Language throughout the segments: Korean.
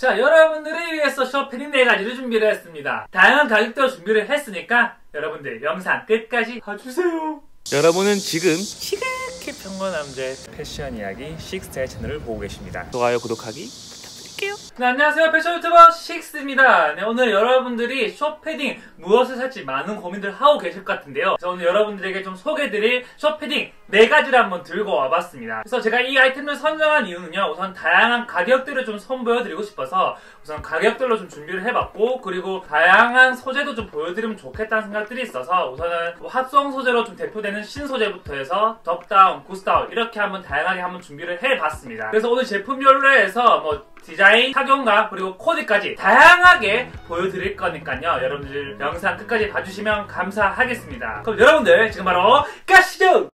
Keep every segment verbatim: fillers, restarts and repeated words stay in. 자, 여러분들을 위해서 쇼핑 네 가지를 준비를 했습니다. 다양한 가격대로 준비를 했으니까 여러분들 영상 끝까지 봐주세요. 여러분은 지금 지극히 평범한 남자의 패션 이야기 식스타일 채널을 보고 계십니다. 좋아요, 구독하기. 네, 안녕하세요. 패션 유튜버 식스입니다. 네, 오늘 여러분들이 숏패딩 무엇을 살지 많은 고민들 하고 계실 것 같은데요. 그래서 오늘 여러분들에게 좀 소개해드릴 숏패딩 네 가지를 한번 들고 와봤습니다. 그래서 제가 이 아이템을 선정한 이유는요, 우선 다양한 가격대를 좀 선보여드리고 싶어서 우선 가격들로 좀 준비를 해봤고, 그리고 다양한 소재도 좀 보여드리면 좋겠다는 생각들이 있어서 우선은 핫성 소재로 좀 대표되는 신소재부터 해서 덥다운, 구스다운 이렇게 한번 다양하게 한번 준비를 해봤습니다. 그래서 오늘 제품별로 해서 뭐 디자인, 착용감, 그리고 코디까지 다양하게 보여드릴 거니까요. 여러분들 영상 끝까지 봐주시면 감사하겠습니다. 그럼 여러분들 지금 바로 가시죠!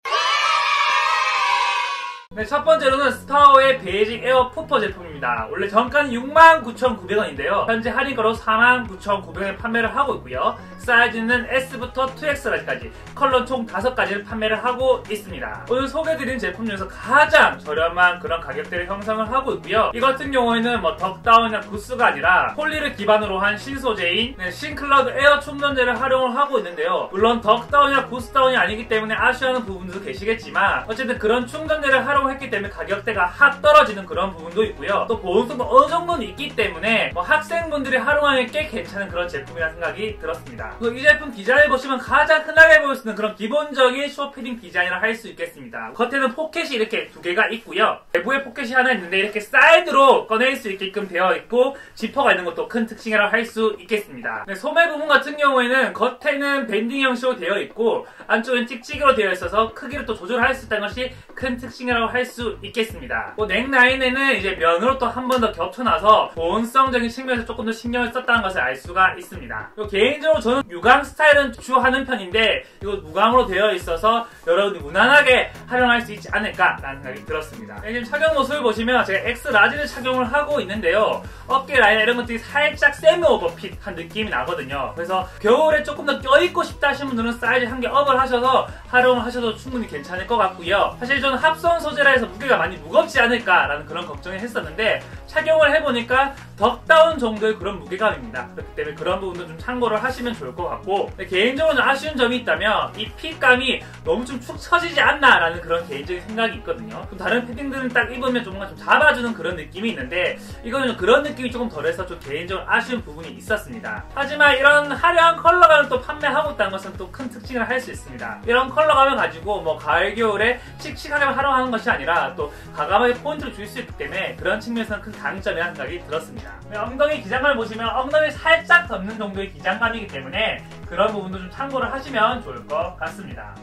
네, 첫 번째로는 스파오의 베이직 에어 푸퍼 제품입니다. 원래 정가는 육만 구천 구백 원인데요. 현재 할인가로 사만 구천 구백 원에 판매를 하고 있고요. 사이즈는 S부터 투 엑스까지 컬러는 총 다섯 가지를 판매를 하고 있습니다. 오늘 소개해드린 제품 중에서 가장 저렴한 그런 가격대를 형성을 하고 있고요. 이 같은 경우에는 뭐 덕다운이나 구스가 아니라 폴리를 기반으로 한 신소재인 네, 신클라우드 에어 충전재를 활용을 하고 있는데요. 물론 덕다운이나 구스다운이 아니기 때문에 아쉬워하는 부분도 계시겠지만 어쨌든 그런 충전재를 활용 했기 때문에 가격대가 확 떨어지는 그런 부분도 있고요. 또 보온성도 어느 정도는 있기 때문에 뭐 학생분들이 활용하면 꽤 괜찮은 그런 제품이라는 생각이 들었습니다. 이 제품 디자인을 보시면 가장 흔하게 보일 수 있는 그런 기본적인 숏패딩 디자인이라 할 수 있겠습니다. 겉에는 포켓이 이렇게 두 개가 있고요. 내부에 포켓이 하나 있는데 이렇게 사이드로 꺼낼 수 있게끔 되어 있고 지퍼가 있는 것도 큰 특징이라 할 수 있겠습니다. 네, 소매 부분 같은 경우에는 겉에는 밴딩 형식으로 되어 있고 안쪽은 찍찍이로 되어 있어서 크기를 또 조절할 수 있다는 것이 큰 특징이라고 할 수 있겠습니다. 뭐 넥 라인에는 이제 면으로 또 한 번 더 겹쳐놔서 보온성적인 측면에서 조금 더 신경을 썼다는 것을 알 수가 있습니다. 개인적으로 저는 무광 스타일은 주하는 편인데 이거 무광으로 되어 있어서 여러분이 무난하게 활용할 수 있지 않을까라는 생각이 들었습니다. 네, 지금 착용 모습을 보시면 제가 엑스 라지를 착용을 하고 있는데요. 어깨 라인 이런 것들이 살짝 세미 오버핏한 느낌이 나거든요. 그래서 겨울에 조금 더 껴입고 싶다 하시는 분들은 사이즈 한 개 업을 하셔서 활용을 하셔도 충분히 괜찮을 것 같고요. 사실 저는 합성 소재라 해서 무게가 많이 무겁지 않을까라는 그런 걱정을 했었는데 착용을 해보니까 덕다운 정도의 그런 무게감입니다. 그렇기 때문에 그런 부분도 좀 참고를 하시면 좋을 것 같고, 개인적으로 좀 아쉬운 점이 있다면 이 핏감이 너무 좀 축 처지지 않나라는 그런 개인적인 생각이 있거든요. 좀 다른 패딩들은 딱 입으면 좀 뭔가 좀 잡아주는 그런 느낌이 있는데 이거는 좀 그런 느낌이 조금 덜해서 좀 개인적으로 아쉬운 부분이 있었습니다. 하지만 이런 화려한 컬러감을 또 판매하고 있다는 것은 또 큰 특징을 할 수 있습니다. 이런 컬러감을 가지고 뭐 가을 겨울에 칙칙하게 활용하는 것이 아니라 또 과감하게 포인트를 줄 수 있기 때문에 그런 측면에서는 큰 강점이라는 생각이 들었습니다. 엉덩이 기장감을 보시면 엉덩이 살짝 덮는 정도의 기장감이기 때문에 그런 부분도 좀 참고를 하시면 좋을 것 같습니다.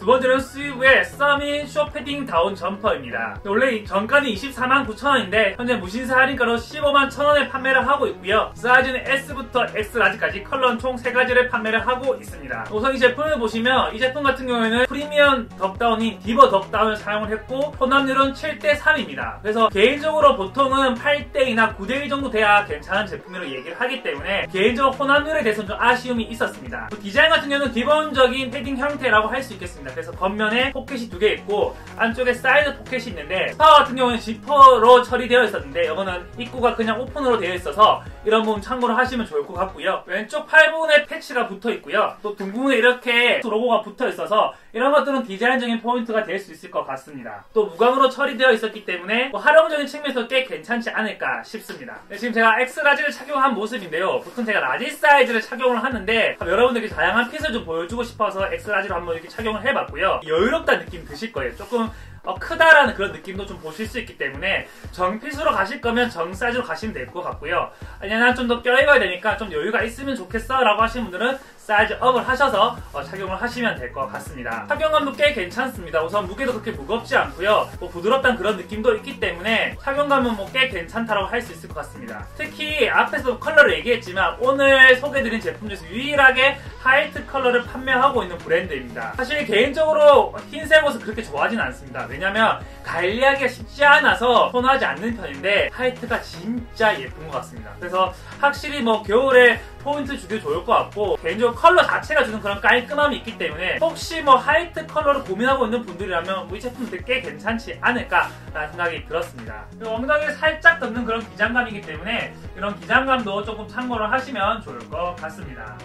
두 번째는 스위브의 썸인 숏패딩 다운 점퍼입니다. 원래 정가는 이십사만 구천 원인데 현재 무신사 할인가로 십오만 천 원에 판매를 하고 있고요. 사이즈는 S부터 엑스 라지까지 컬러는 총 세 가지를 판매를 하고 있습니다. 우선 이 제품을 보시면 이 제품 같은 경우에는 프리미엄 덕다운인 디버 덕다운을 사용을 했고 혼합률은 칠 대 삼입니다. 그래서 개인적으로 보통은 팔 대이나 구 대 일 정도 돼야 괜찮은 제품이라고 얘기를 하기 때문에 개인적으로 혼합률에 대해서는 좀 아쉬움이 있었습니다. 디자인 같은 경우는 기본적인 패딩 형태라고 할 수 있겠습니다. 그래서 겉면에 포켓이 두 개 있고 안쪽에 사이드 포켓이 있는데 스파오 같은 경우는 지퍼로 처리되어 있었는데 이거는 입구가 그냥 오픈으로 되어 있어서 이런 부분 참고를 하시면 좋을 것 같고요. 왼쪽 팔 부분에 패치가 붙어 있고요. 또 등 부분에 이렇게 로고가 붙어 있어서 이런 것들은 디자인적인 포인트가 될 수 있을 것 같습니다. 또 무광으로 처리되어 있었기 때문에 뭐 활용적인 측면에서 꽤 괜찮지 않을까 싶습니다. 네, 지금 제가 엑스 라지를 착용한 모습인데요. 보통 제가 라지 사이즈를 착용을 하는데 여러분들께 다양한 핏을 좀 보여주고 싶어서 엑스 라지로 한번 이렇게 착용을 해봤고요. 여유롭다는 느낌 드실 거예요. 조금 어, 크다라는 그런 느낌도 좀 보실 수 있기 때문에 정핏으로 가실 거면 정 사이즈로 가시면 될 것 같고요. 아니면 난 좀 더 껴입어야 되니까 좀 여유가 있으면 좋겠어 라고 하시는 분들은 사이즈 업을 하셔서 어, 착용을 하시면 될 것 같습니다. 착용감도 꽤 괜찮습니다. 우선 무게도 그렇게 무겁지 않고요. 뭐 부드럽다는 그런 느낌도 있기 때문에 착용감은 뭐 꽤 괜찮다라고 할 수 있을 것 같습니다. 특히 앞에서 컬러를 얘기했지만 오늘 소개드린 제품 중에서 유일하게 화이트 컬러를 판매하고 있는 브랜드입니다. 사실 개인적으로 흰색 옷을 그렇게 좋아하진 않습니다. 왜냐면 관리하기가 쉽지 않아서 선호하지 않는 편인데 화이트가 진짜 예쁜 것 같습니다. 그래서 확실히 뭐 겨울에 포인트 주기 좋을 것 같고, 개인적으로 컬러 자체가 주는 그런 깔끔함이 있기 때문에 혹시 뭐 하이트 컬러를 고민하고 있는 분들이라면 이 제품도 꽤 괜찮지 않을까라는 생각이 들었습니다. 엉덩이에 살짝 덮는 그런 기장감이기 때문에 이런 기장감도 조금 참고를 하시면 좋을 것 같습니다.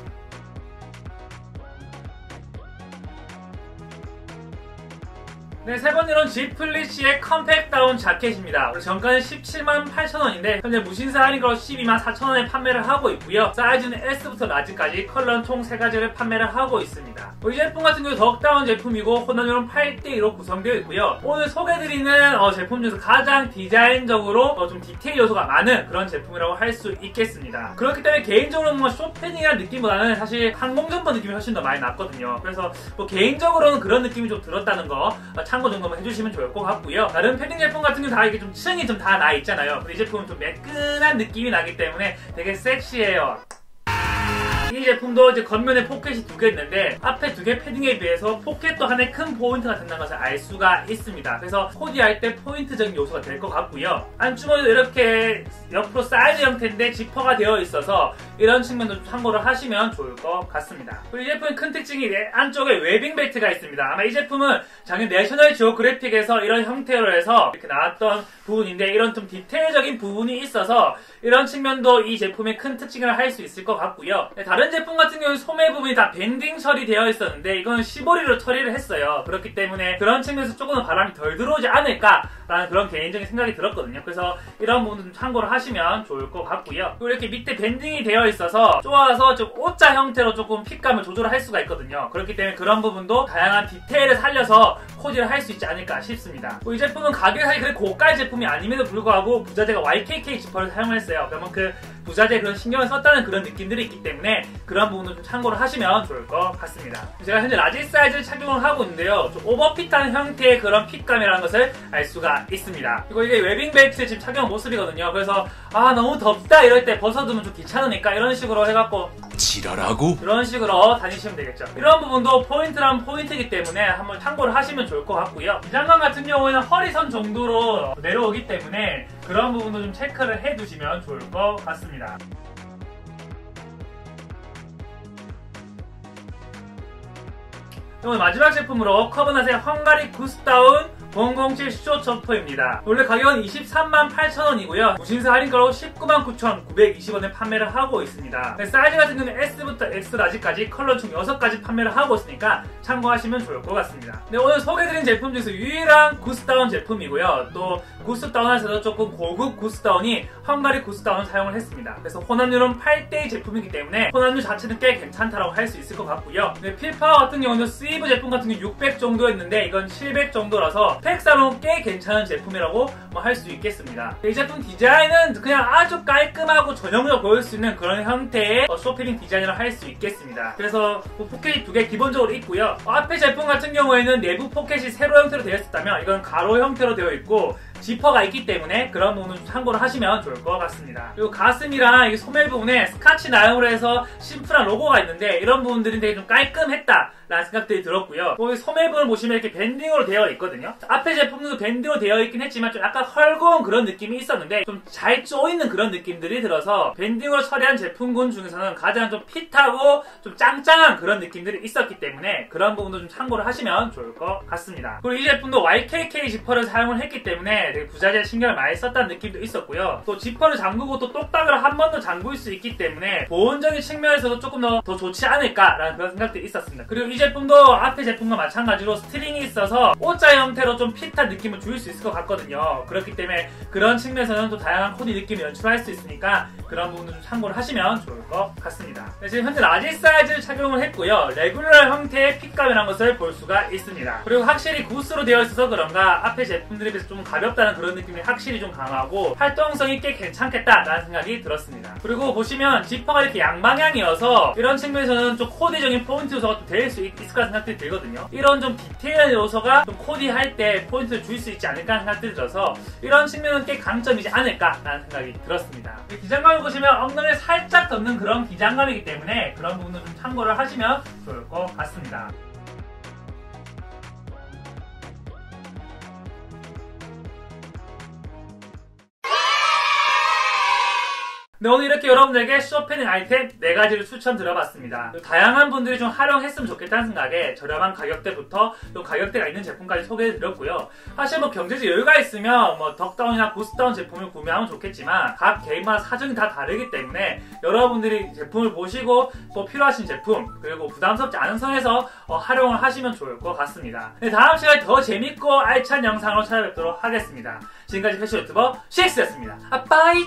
네, 세 번째로는 지플리시의 컴팩다운 자켓입니다. 정가는 십칠만 팔천 원인데 현재 무신사 할인가로 십이만 사천 원에 판매를 하고 있고요. 사이즈는 S부터 라지까지 컬러는 총 세 가지를 판매를 하고 있습니다. 이 제품 같은 경우 덕다운 제품이고 혼합률은 팔 대 이로 구성되어 있고요. 오늘 소개해드리는 어, 제품 중에서 가장 디자인적으로 어, 좀 디테일 요소가 많은 그런 제품이라고 할 수 있겠습니다. 그렇기 때문에 개인적으로는 뭐 쇼핑이라는 느낌보다는 사실 항공점퍼 느낌이 훨씬 더 많이 났거든요. 그래서 뭐 개인적으로는 그런 느낌이 좀 들었다는 거 참고 정도만 해주시면 좋을 것 같고요. 다른 패딩 제품 같은 경우 다 이게 좀 층이 좀 다 나 있잖아요. 근데 이 제품은 좀 매끈한 느낌이 나기 때문에 되게 섹시해요. 이 제품도 이제 겉면에 포켓이 두 개 있는데 앞에 두 개 패딩에 비해서 포켓도 하나의 큰 포인트가 된다는 것을 알 수가 있습니다. 그래서 코디할 때 포인트적인 요소가 될 것 같고요. 안주머니도 이렇게 옆으로 사이즈 형태인데 지퍼가 되어 있어서 이런 측면도 참고를 하시면 좋을 것 같습니다. 그리고 이 제품의 큰 특징이 안쪽에 웨빙 벨트가 있습니다. 아마 이 제품은 작년 내셔널 지오그래픽에서 이런 형태로 해서 이렇게 나왔던 부분인데 이런 좀 디테일적인 부분이 있어서 이런 측면도 이 제품의 큰 특징을 할 수 있을 것 같고요. 다른 다른 제품 같은 경우는 소매 부분이 다 밴딩 처리되어 있었는데 이건 시보리로 처리를 했어요. 그렇기 때문에 그런 측면에서 조금은 바람이 덜 들어오지 않을까라는 그런 개인적인 생각이 들었거든요. 그래서 이런 부분도 좀 참고를 하시면 좋을 것 같고요. 그리고 이렇게 밑에 밴딩이 되어 있어서 쪼아서 좀 O자 형태로 조금 핏감을 조절할 수가 있거든요. 그렇기 때문에 그런 부분도 다양한 디테일을 살려서 코디를 할 수 있지 않을까 싶습니다. 이 제품은 가격이 사실 그렇게 고가의 제품이 아님에도 불구하고 부자재가 와이케이케이 지퍼를 사용했어요. 그러면 그 부자재 그런 신경을 썼다는 그런 느낌들이 있기 때문에 그런 부분도 좀 참고를 하시면 좋을 것 같습니다. 제가 현재 라지 사이즈를 착용을 하고 있는데요. 좀 오버핏한 형태의 그런 핏감이라는 것을 알 수가 있습니다. 그리고 이게 웨빙 벨트 지금 착용 모습이거든요. 그래서 아 너무 덥다 이럴 때 벗어두면 좀 귀찮으니까 이런 식으로 해갖고 지랄하고 이런 식으로 다니시면 되겠죠. 이런 부분도 포인트란 포인트이기 때문에 한번 참고를 하시면 좋을 것 같고요. 기장감 같은 경우에는 허리선 정도로 내려오기 때문에 그런 부분도 좀 체크를 해두시면 좋을 것 같습니다. 오늘 마지막 제품으로 커버낫의 헝가리 구스타운 공공칠 숏 점퍼입니다. 원래 가격은 이십삼만 팔천 원이고요. 무신사 할인가로 십구만 구천 구백이십 원에 판매를 하고 있습니다. 사이즈 같은 경우는 S부터 X라지까지 컬러 총 여섯 가지 판매를 하고 있으니까 참고하시면 좋을 것 같습니다. 네, 오늘 소개해드린 제품 중에서 유일한 구스다운 제품이고요. 또 구스다운에서도 조금 고급 구스다운이 헝가리 구스다운을 사용을 했습니다. 그래서 혼합률은 팔 대 이 제품이기 때문에 혼합률 자체는 꽤 괜찮다라고 할 수 있을 것 같고요. 네, 필파워 같은 경우는 스위브 제품 같은 경우 육백 정도였는데 이건 칠백 정도라서 팩사로 꽤 괜찮은 제품이라고 뭐 할 수 있겠습니다. 이 제품 디자인은 그냥 아주 깔끔하고 전형적으로 보일 수 있는 그런 형태의 쇼핑 디자인을 할 수 있겠습니다. 그래서 포켓이 두 개 기본적으로 있고요. 앞에 제품 같은 경우에는 내부 포켓이 세로 형태로 되어 있었다면 이건 가로 형태로 되어 있고 지퍼가 있기 때문에 그런 부분은 참고를 하시면 좋을 것 같습니다. 그리고 가슴이랑 소매 부분에 스카치 나용으로 해서 심플한 로고가 있는데 이런 부분들이 되게 좀 깔끔했다라는 생각들이 들었고요. 여기 소매 부분을 보시면 이렇게 밴딩으로 되어 있거든요. 앞에 제품도 밴딩으로 되어 있긴 했지만 좀 약간 헐거운 그런 느낌이 있었는데 좀 잘 쪼이는 그런 느낌들이 들어서 밴딩으로 처리한 제품군 중에서는 가장 좀 핏하고 좀 짱짱한 그런 느낌들이 있었기 때문에 그런 부분도 좀 참고를 하시면 좋을 것 같습니다. 그리고 이 제품도 와이케이케이 지퍼를 사용을 했기 때문에 되게 부자재 신경을 많이 썼다는 느낌도 있었고요. 또 지퍼를 잠그고 또 똑딱을 한 번 더 잠글 수 있기 때문에 보온적인 측면에서도 조금 더, 더 좋지 않을까라는 그런 생각도 있었습니다. 그리고 이 제품도 앞에 제품과 마찬가지로 스트링이 있어서 O자 형태로 좀 핏한 느낌을 줄 수 있을 것 같거든요. 그렇기 때문에 그런 측면에서는 또 다양한 코디 느낌을 연출할 수 있으니까 그런 부분도 좀 참고를 하시면 좋을 것 같습니다. 네, 지금 현재 라지 사이즈를 착용을 했고요. 레귤러 형태의 핏감이라는 것을 볼 수가 있습니다. 그리고 확실히 구스로 되어 있어서 그런가 앞에 제품들에 비해서 좀 가볍다 그런 느낌이 확실히 좀 강하고 활동성이 꽤 괜찮겠다라는 생각이 들었습니다. 그리고 보시면 지퍼가 이렇게 양방향이어서 이런 측면에서는 좀 코디적인 포인트 요소가 또 될 수 있을 까 생각들이 들거든요. 이런 좀 디테일한 요소가 좀 코디할 때 포인트를 줄 수 있지 않을까 생각들이 들어서 이런 측면은 꽤 강점이지 않을까라는 생각이 들었습니다. 기장감을 보시면 엉덩이를 살짝 덮는 그런 기장감이기 때문에 그런 부분도 좀 참고를 하시면 좋을 것 같습니다. 네, 오늘 이렇게 여러분들에게 쇼핑 아이템 네 가지를 추천드려봤습니다. 다양한 분들이 좀 활용했으면 좋겠다는 생각에 저렴한 가격대부터 좀 가격대가 있는 제품까지 소개해드렸고요. 사실 뭐 경제적 여유가 있으면 뭐 덕다운이나 고스트다운 제품을 구매하면 좋겠지만 각 개인마다 사정이 다 다르기 때문에 여러분들이 제품을 보시고 뭐 필요하신 제품 그리고 부담스럽지 않은 선에서 어, 활용을 하시면 좋을 것 같습니다. 네, 다음 시간에 더 재밌고 알찬 영상으로 찾아뵙도록 하겠습니다. 지금까지 패션 유튜버 식스였습니다. 아, 빠이!